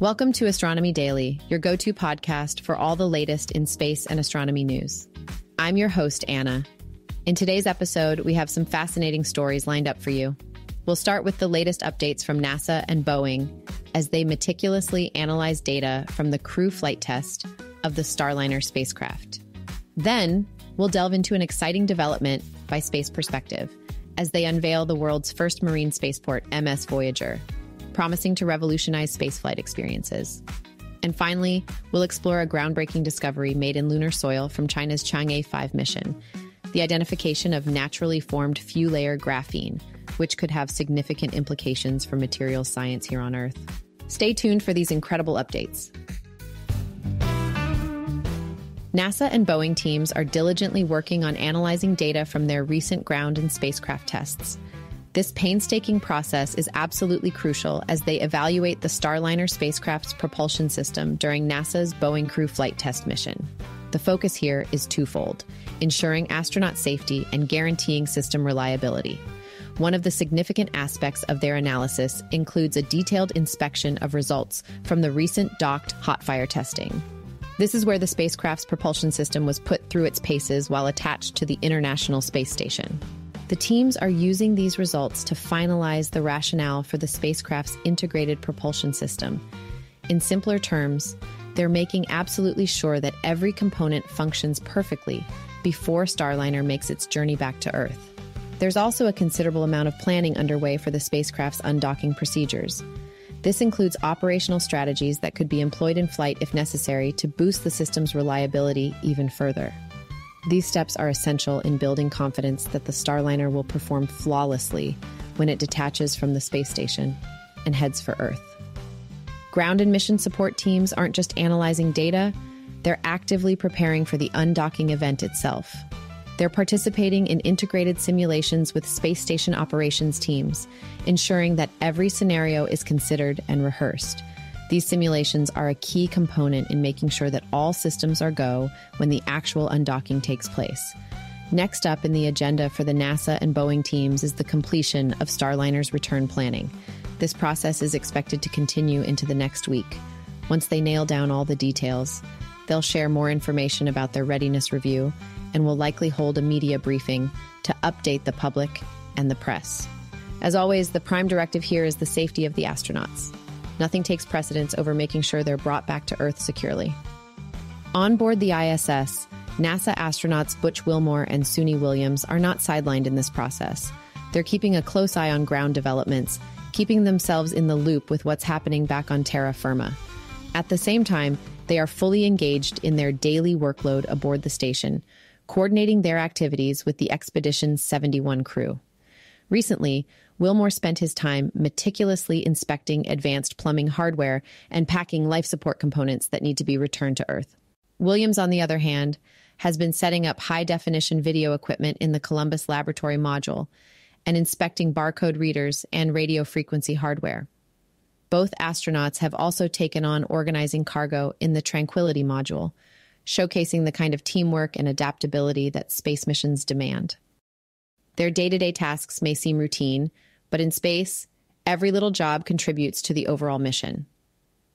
Welcome to Astronomy Daily, your go-to podcast for all the latest in space and astronomy news. I'm your host, Anna. In today's episode, we have some fascinating stories lined up for you. We'll start with the latest updates from NASA and Boeing as they meticulously analyze data from the crew flight test of the Starliner spacecraft. Then, we'll delve into an exciting development by Space Perspective as they unveil the world's first marine spaceport, MS Voyager, promising to revolutionize spaceflight experiences. And finally, we'll explore a groundbreaking discovery made in lunar soil from China's Chang'e 5 mission, the identification of naturally formed few-layer graphene, which could have significant implications for materials science here on Earth. Stay tuned for these incredible updates. NASA and Boeing teams are diligently working on analyzing data from their recent ground and spacecraft tests. This painstaking process is absolutely crucial as they evaluate the Starliner spacecraft's propulsion system during NASA's Boeing crew flight test mission. The focus here is twofold: ensuring astronaut safety and guaranteeing system reliability. One of the significant aspects of their analysis includes a detailed inspection of results from the recent docked hot fire testing. This is where the spacecraft's propulsion system was put through its paces while attached to the International Space Station. The teams are using these results to finalize the rationale for the spacecraft's integrated propulsion system. In simpler terms, they're making absolutely sure that every component functions perfectly before Starliner makes its journey back to Earth. There's also a considerable amount of planning underway for the spacecraft's undocking procedures. This includes operational strategies that could be employed in flight if necessary to boost the system's reliability even further. These steps are essential in building confidence that the Starliner will perform flawlessly when it detaches from the space station and heads for Earth. Ground and mission support teams aren't just analyzing data, they're actively preparing for the undocking event itself. They're participating in integrated simulations with space station operations teams, ensuring that every scenario is considered and rehearsed. These simulations are a key component in making sure that all systems are go when the actual undocking takes place. Next up in the agenda for the NASA and Boeing teams is the completion of Starliner's return planning. This process is expected to continue into the next week. Once they nail down all the details, they'll share more information about their readiness review and will likely hold a media briefing to update the public and the press. As always, the prime directive here is the safety of the astronauts. Nothing takes precedence over making sure they're brought back to Earth securely. On board the ISS, NASA astronauts Butch Wilmore and Suni Williams are not sidelined in this process. They're keeping a close eye on ground developments, keeping themselves in the loop with what's happening back on terra firma. At the same time, they are fully engaged in their daily workload aboard the station, coordinating their activities with the Expedition 71 crew. Recently, Wilmore spent his time meticulously inspecting advanced plumbing hardware and packing life support components that need to be returned to Earth. Williams, on the other hand, has been setting up high-definition video equipment in the Columbus Laboratory module and inspecting barcode readers and radio frequency hardware. Both astronauts have also taken on organizing cargo in the Tranquility module, showcasing the kind of teamwork and adaptability that space missions demand. Their day-to-day tasks may seem routine, but in space, every little job contributes to the overall mission.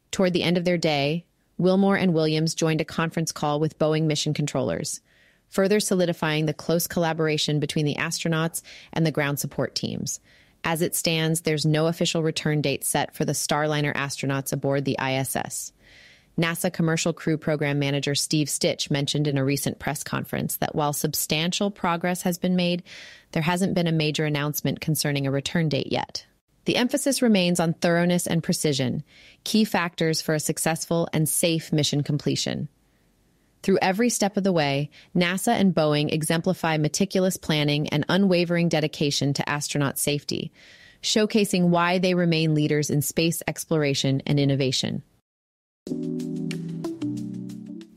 Toward the end of their day, Wilmore and Williams joined a conference call with Boeing mission controllers, further solidifying the close collaboration between the astronauts and the ground support teams. As it stands, there's no official return date set for the Starliner astronauts aboard the ISS. NASA Commercial Crew Program Manager Steve Stitch mentioned in a recent press conference that while substantial progress has been made, there hasn't been a major announcement concerning a return date yet. The emphasis remains on thoroughness and precision, key factors for a successful and safe mission completion. Through every step of the way, NASA and Boeing exemplify meticulous planning and unwavering dedication to astronaut safety, showcasing why they remain leaders in space exploration and innovation.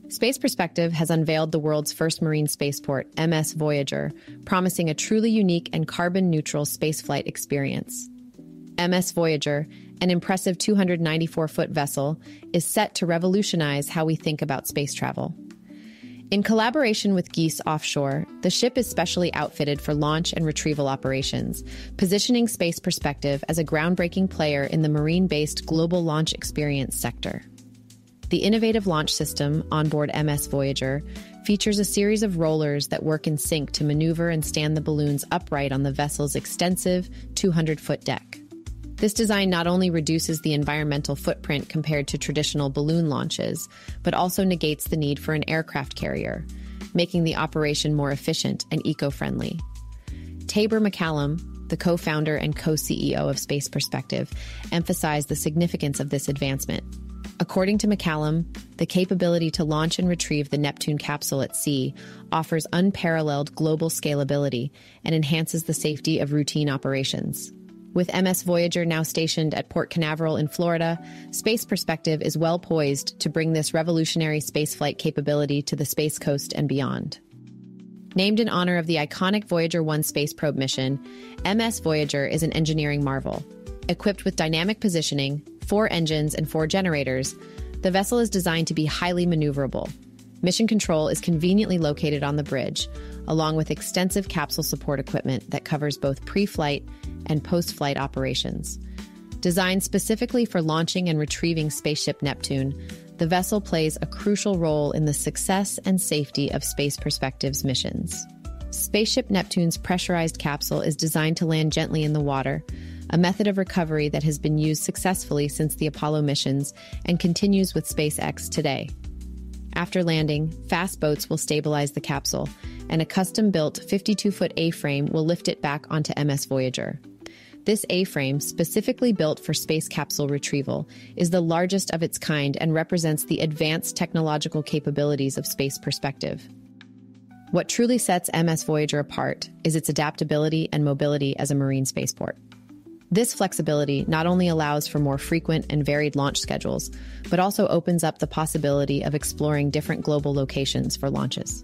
Space Perspective has unveiled the world's first marine spaceport, MS Voyager, promising a truly unique and carbon-neutral spaceflight experience. MS Voyager, an impressive 294-foot vessel, is set to revolutionize how we think about space travel. In collaboration with GEAS Offshore, the ship is specially outfitted for launch and retrieval operations, positioning Space Perspective as a groundbreaking player in the marine-based global launch experience sector. The innovative launch system onboard MS Voyager features a series of rollers that work in sync to maneuver and stand the balloons upright on the vessel's extensive 200-foot deck. This design not only reduces the environmental footprint compared to traditional balloon launches, but also negates the need for an aircraft carrier, making the operation more efficient and eco-friendly. Tabor McCallum, the co-founder and co-CEO of Space Perspective, emphasized the significance of this advancement. According to McCallum, the capability to launch and retrieve the Neptune capsule at sea offers unparalleled global scalability and enhances the safety of routine operations. With MS Voyager now stationed at Port Canaveral in Florida, Space Perspective is well poised to bring this revolutionary spaceflight capability to the Space Coast and beyond. Named in honor of the iconic Voyager 1 space probe mission, MS Voyager is an engineering marvel. Equipped with dynamic positioning, 4 engines, and 4 generators, the vessel is designed to be highly maneuverable. Mission control is conveniently located on the bridge, along with extensive capsule support equipment that covers both pre-flight and post-flight operations. Designed specifically for launching and retrieving Spaceship Neptune, the vessel plays a crucial role in the success and safety of Space Perspective's missions. Spaceship Neptune's pressurized capsule is designed to land gently in the water, a method of recovery that has been used successfully since the Apollo missions and continues with SpaceX today. After landing, fast boats will stabilize the capsule, and a custom-built 52-foot A-frame will lift it back onto MS Voyager. This A-frame, specifically built for space capsule retrieval, is the largest of its kind and represents the advanced technological capabilities of Space Perspective. What truly sets MS Voyager apart is its adaptability and mobility as a marine spaceport. This flexibility not only allows for more frequent and varied launch schedules, but also opens up the possibility of exploring different global locations for launches.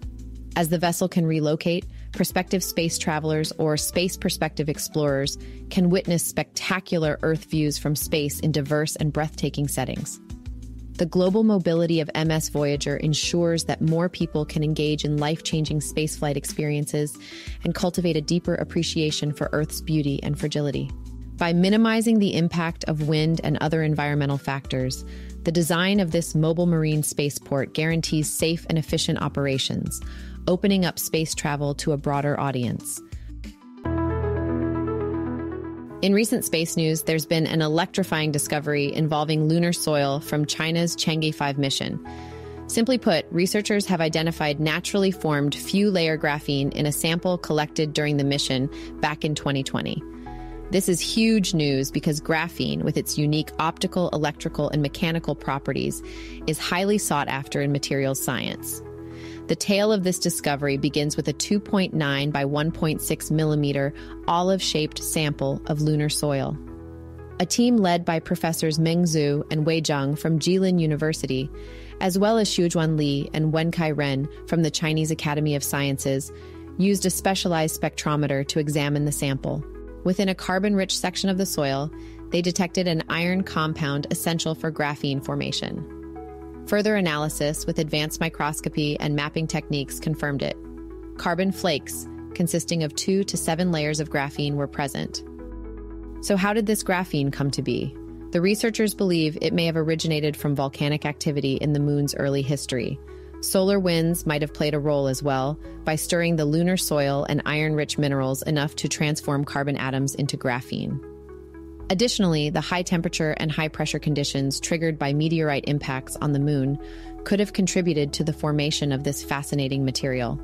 As the vessel can relocate, prospective space travelers or space perspective explorers can witness spectacular Earth views from space in diverse and breathtaking settings. The global mobility of MS Voyager ensures that more people can engage in life-changing spaceflight experiences and cultivate a deeper appreciation for Earth's beauty and fragility. By minimizing the impact of wind and other environmental factors, the design of this mobile marine spaceport guarantees safe and efficient operations, opening up space travel to a broader audience. In recent space news, there's been an electrifying discovery involving lunar soil from China's Chang'e 5 mission. Simply put, researchers have identified naturally formed few-layer graphene in a sample collected during the mission back in 2020. This is huge news because graphene, with its unique optical, electrical, and mechanical properties, is highly sought after in materials science. The tale of this discovery begins with a 2.9 by 1.6 millimeter olive-shaped sample of lunar soil. A team led by professors Meng Zhu and Wei Zhang from Jilin University, as well as Xu Juan Li and Wen Kai Ren from the Chinese Academy of Sciences, used a specialized spectrometer to examine the sample. Within a carbon-rich section of the soil, they detected an iron compound essential for graphene formation. Further analysis with advanced microscopy and mapping techniques confirmed it. Carbon flakes, consisting of 2 to 7 layers of graphene, were present. So how did this graphene come to be? The researchers believe it may have originated from volcanic activity in the moon's early history. Solar winds might have played a role as well by stirring the lunar soil and iron-rich minerals enough to transform carbon atoms into graphene. Additionally, the high temperature and high pressure conditions triggered by meteorite impacts on the moon could have contributed to the formation of this fascinating material.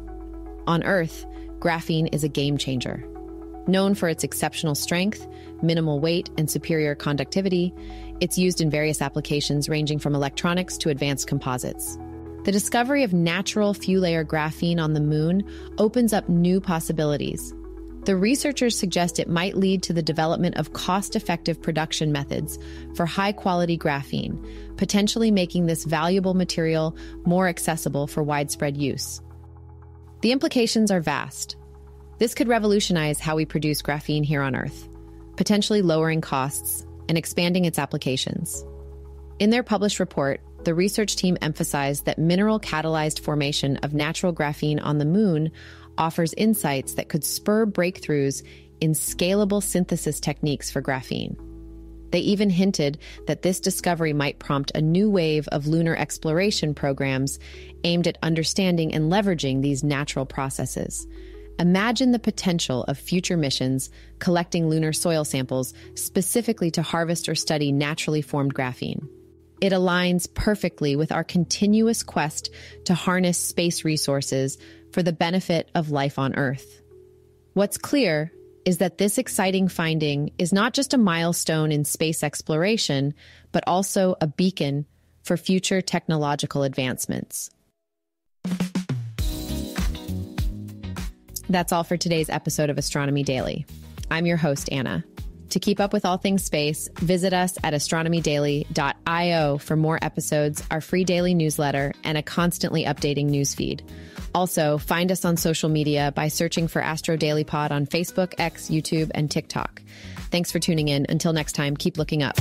On Earth, graphene is a game changer. Known for its exceptional strength, minimal weight, and superior conductivity, it's used in various applications ranging from electronics to advanced composites. The discovery of natural few-layer graphene on the moon opens up new possibilities. The researchers suggest it might lead to the development of cost-effective production methods for high-quality graphene, potentially making this valuable material more accessible for widespread use. The implications are vast. This could revolutionize how we produce graphene here on Earth, potentially lowering costs and expanding its applications. In their published report, the research team emphasized that mineral-catalyzed formation of natural graphene on the moon offers insights that could spur breakthroughs in scalable synthesis techniques for graphene. They even hinted that this discovery might prompt a new wave of lunar exploration programs aimed at understanding and leveraging these natural processes. Imagine the potential of future missions collecting lunar soil samples specifically to harvest or study naturally formed graphene. It aligns perfectly with our continuous quest to harness space resources for the benefit of life on Earth. What's clear is that this exciting finding is not just a milestone in space exploration, but also a beacon for future technological advancements. That's all for today's episode of Astronomy Daily. I'm your host, Anna. To keep up with all things space, visit us at astronomydaily.io for more episodes, our free daily newsletter, and a constantly updating newsfeed. Also, find us on social media by searching for Astro Daily Pod on Facebook, X, YouTube, and TikTok. Thanks for tuning in. Until next time, keep looking up.